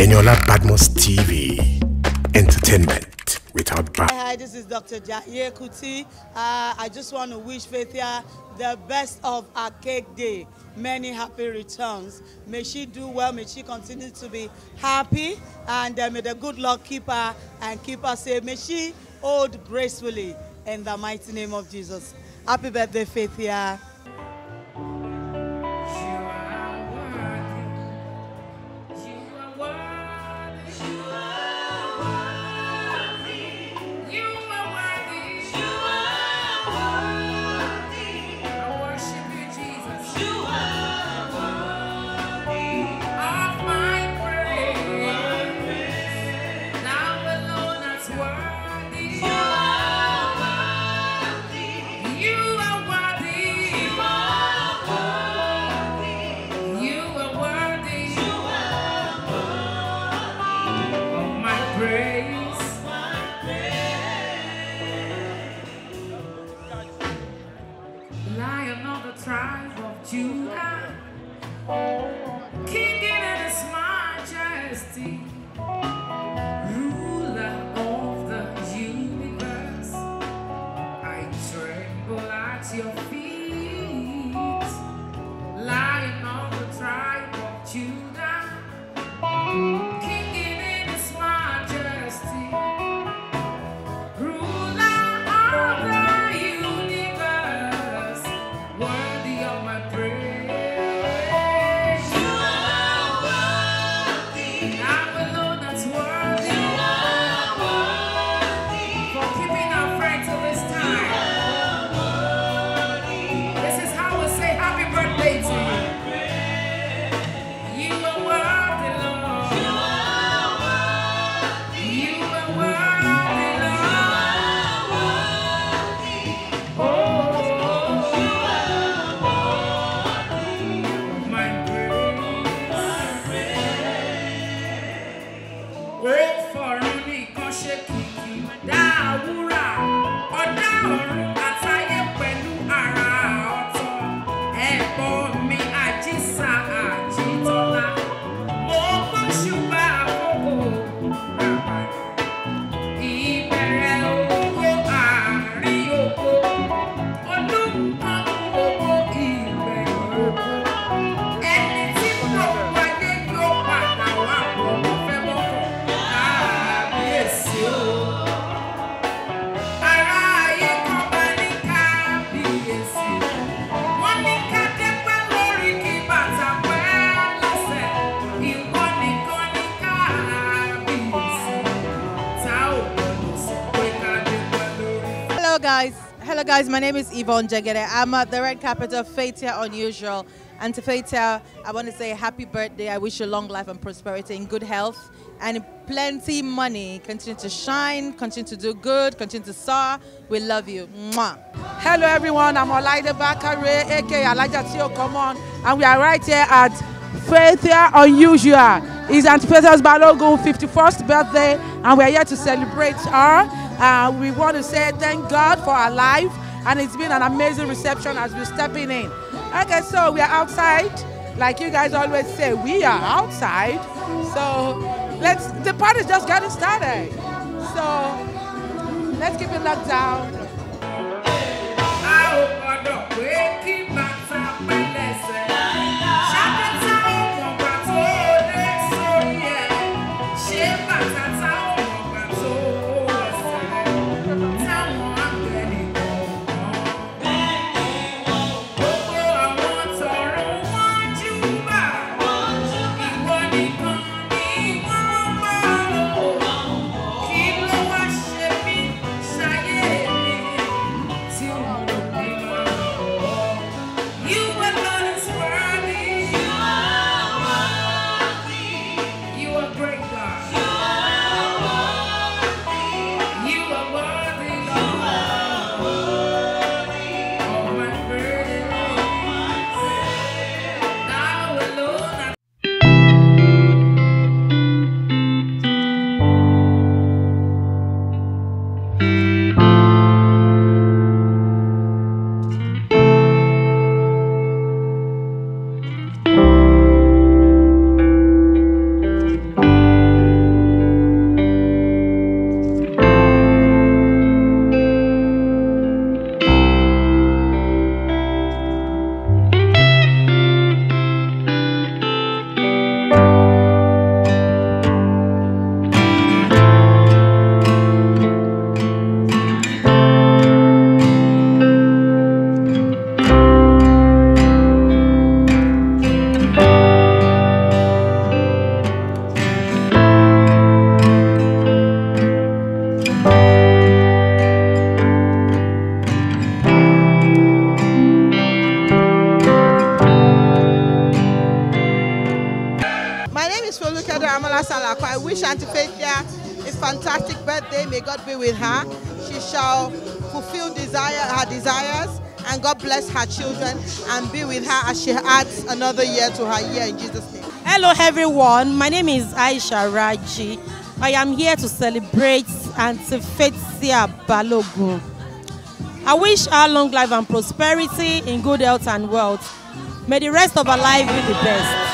Eniola Badmus TV, entertainment without bounds. Hi, this is Dr. Ja'ye Kuti. I just want to wish Faithia the best of her cake day. Many happy returns. May she do well. May she continue to be happy. And may the good Lord keep her and keep her safe. May she hold gracefully in the mighty name of Jesus. Happy birthday, Faithia. Guys, my name is Yvonne Jagere. I'm at the Red Capital, Faithia Unusual. And to Faithia, I want to say happy birthday. I wish you long life and prosperity in good health and plenty money. Continue to shine, continue to do good, continue to soar. We love you. Mwah. Hello everyone, I'm Olaida Bakare, aka Elijah Tio, come on. And we are right here at Faithia Unusual. It's Aunt Faithia's Balogun 51st birthday and we are here to celebrate her. We want to say thank God for our life, and it's been an amazing reception as we're stepping in. Okay, so we are outside, like you guys always say, we are outside. So the party's just getting started. So let's keep it locked down. You were not as well. Masalako. I wish Auntie Faithia a fantastic birthday. May God be with her. She shall fulfill her desires, and God bless her children and be with her as she adds another year to her year in Jesus' name. Hello everyone, my name is Aisha Raji. I am here to celebrate Auntie Faithia Balogun. I wish her long life and prosperity in good health and wealth. May the rest of her life be the best.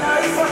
I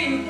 Chicago,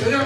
Eniola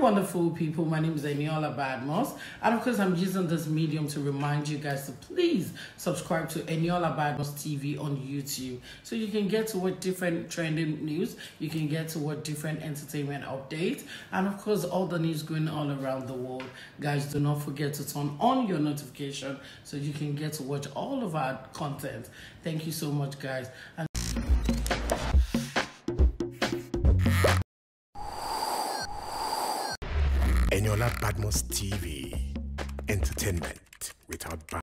Wonderful people, my name is Eniola Badmus, and of course I'm using this medium to remind you guys to please subscribe to Eniola Badmus TV on YouTube, so you can get to what different trending news, you can get to what different entertainment updates, and of course all the news going all around the world. Guys, do not forget to turn on your notification so you can get to watch all of our content. Thank you so much, guys. And Eniola Badmus TV, entertainment without